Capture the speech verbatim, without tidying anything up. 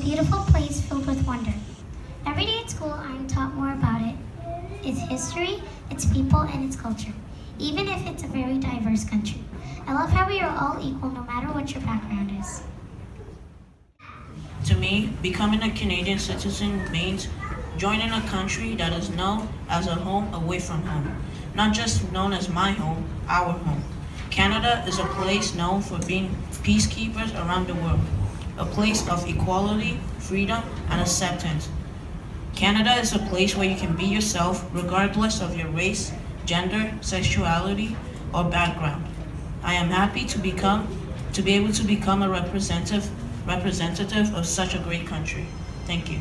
beautiful place filled with wonder. Every day at school, I'm taught more about it, its history, its people, and its culture, even if it's a very diverse country. I love how we are all equal no matter what your background is. To me, becoming a Canadian citizen means joining a country that is known as a home away from home, not just known as my home, our home. Canada is a place known for being peacekeepers around the world, a place of equality, freedom, and acceptance. Canada is a place where you can be yourself regardless of your race, gender, sexuality, or background. I am happy to become, to be able to become a representative, representative of such a great country. Thank you.